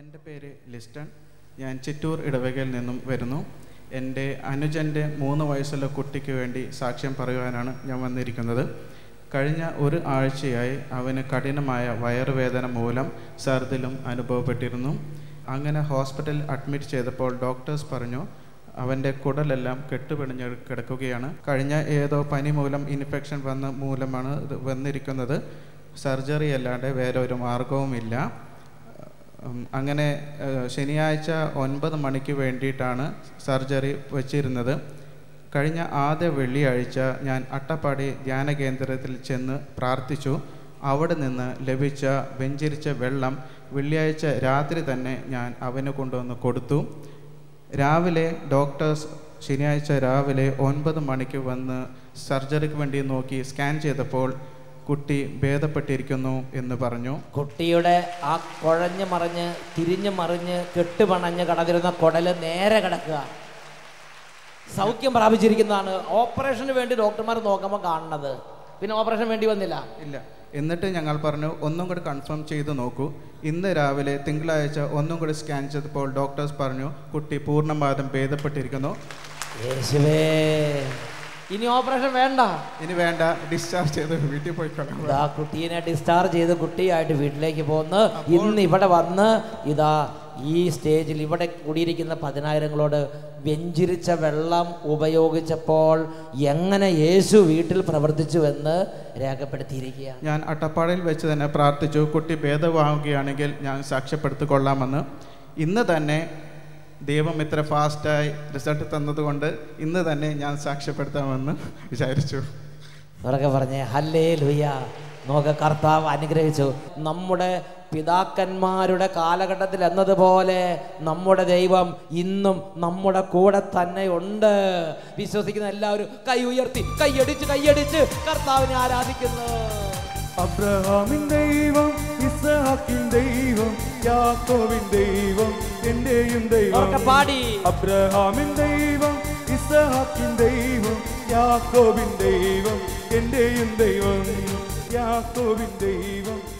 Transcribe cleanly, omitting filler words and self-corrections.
എൻ്റെ പേര് ലിസ്റ്റൺ. ഞാൻ ചിറ്റൂർ ഇടവകയിൽ നിന്നും വരുന്നു. എൻ്റെ അനുജൻ്റെ 3 വയസ്സുള്ള കുട്ടിക്ക് വേണ്ടി സാക്ഷ്യം പറയുവാനാണ് ഞാൻ വന്നിരിക്കുന്നത്. കഴിഞ്ഞ ഒരു ആഴ്ചയായി അവന് കഠിനമായ വയറുവേദന മൂലം ഛർദിലും അനുഭവപ്പെട്ടിരുന്നു. അങ്ങനെ ഹോസ്പിറ്റലിൽ അഡ്മിറ്റ് ചെയ്തപ്പോൾ ഡോക്ടേഴ്സ് പറഞ്ഞു അവൻ്റെ കുടലെല്ലാം കെട്ടുപിടിഞ്ഞ് കിടക്കുകയാണ്. കഴിഞ്ഞ ഏതോ പനി മൂലം ഇൻഫെക്ഷൻ മൂലമാണ് ഇത് വന്നിരിക്കുന്നത്. സർജറി അല്ലാണ്ട് വേറെ ഒരു മാർഗവുമില്ല. അങ്ങനെ ശനിയാഴ്ച 9 മണിക്ക് വേണ്ടിയിട്ടാണ് സർജറി വച്ചിരുന്നത്. കഴിഞ്ഞ ആദ്യ വെള്ളിയാഴ്ച ഞാൻ അട്ടപ്പാടി ധ്യാന കേന്ദ്രത്തിൽ ചെന്ന് പ്രാർത്ഥിച്ചു. അവിടെ നിന്ന് ലഭിച്ച വെഞ്ചരിച്ച വെള്ളം വെള്ളിയാഴ്ച രാത്രി തന്നെ ഞാൻ അവന് കൊണ്ടുവന്ന് കൊടുത്തു. രാവിലെ ഡോക്ടേഴ്സ് ശനിയാഴ്ച രാവിലെ 9 മണിക്ക് വന്ന് സർജറിക്ക് വേണ്ടി നോക്കി സ്കാൻ ചെയ്തപ്പോൾ കുട്ടി ഭേദപ്പെട്ടിരിക്കുന്നു എന്ന് പറഞ്ഞു. കുട്ടിയുടെ ആ കുഴഞ്ഞു മറിഞ്ഞ് തിരിഞ്ഞു മറിഞ്ഞ് കെട്ടുപണഞ്ഞ് കടന്നിരുന്ന കുടല് നേരെ കിടക്കുക, സൗഖ്യം പ്രാപിച്ചിരിക്കുന്നതാണ്. ഓപ്പറേഷന് വേണ്ടി ഡോക്ടർമാർ നോക്കുമ്പോൾ കാണുന്നത്. പിന്നെ ഓപ്പറേഷൻ വേണ്ടി വന്നില്ല, ഇല്ല. എന്നിട്ട് ഞങ്ങൾ പറഞ്ഞു ഒന്നും കൂടി കൺഫേം ചെയ്ത് നോക്കൂ. ഇന്ന് രാവിലെ തിങ്കളാഴ്ച ഒന്നും കൂടി സ്കാൻ ചെയ്തപ്പോൾ ഡോക്ടേഴ്സ് പറഞ്ഞു കുട്ടി പൂർണ്ണമായും ഭേദപ്പെട്ടിരിക്കുന്നു. ഇനി ഓപ്പറേഷൻ വേണ്ട, ഇനി വേണ്ട, ഡിസ്ചാർജ് ചെയ്ത് വീട്ടിൽ പോയി കിടക്കുക. ആ കുട്ടീനെ ഡിസ്ചാർജ് ചെയ്ത് കുട്ടിയായിട്ട് വീട്ടിലേക്ക് പോന്ന് ഇന്ന് ഇവിടെ വന്ന് ഇതാ ഈ സ്റ്റേജിൽ ഇവിടെ കൂടിയിരിക്കുന്ന 10,000ങ്ങളോട് വെഞ്ചരിച്ച വെള്ളം ഉപയോഗിച്ചപ്പോൾ എങ്ങനെ യേശു വീട്ടിൽ പ്രവർത്തിച്ചുവെന്ന് രേഖപ്പെടുത്തിയിരിക്കുകയാണ്. ഞാൻ അട്ടപ്പാടിയിൽ വെച്ച് തന്നെ പ്രാർത്ഥിച്ചു, കുട്ടി ഭേദമാവുകയാണെങ്കിൽ ഞാൻ സാക്ഷ്യപ്പെടുത്തിക്കൊള്ളാമെന്ന്. ഇന്ന് തന്നെ ദൈവം ഇത്ര ഫാസ്റ്റായി റിസൾട്ട് തന്നതുകൊണ്ട് ഇന്ന് തന്നെ ഞാൻ സാക്ഷ്യപ്പെടുത്താമെന്ന് വിചാരിച്ചു. അവരൊക്കെ പറഞ്ഞേ ഹല്ലേലൂയ. നോക്ക, കർത്താവ് അനുഗ്രഹിച്ചു. നമ്മുടെ പിതാക്കന്മാരുടെ കാലഘട്ടത്തിൽ എന്നതുപോലെ നമ്മുടെ ദൈവം ഇന്നും നമ്മുടെ കൂടെ തന്നെ ഉണ്ട്. വിശ്വസിക്കുന്ന എല്ലാവരും കൈ ഉയർത്തി കൈയടിച്ച് കൈയടിച്ച് കർത്താവിനെ ആരാധിക്കുന്നു. അബ്രഹാമിൻ ദൈവം, ഇസ്ഹാക്കിൻ ദൈവം, യാക്കോബിൻ ദൈവം, എന്റെയും ദൈവം. പാടി. അബ്രഹാമിൻ ദൈവം, ഇസ്ഹാക്കിൻ ദൈവം, യാക്കോബിൻ ദൈവം, എന്റെയും ദൈവം, യാക്കോബിൻ ദൈവം.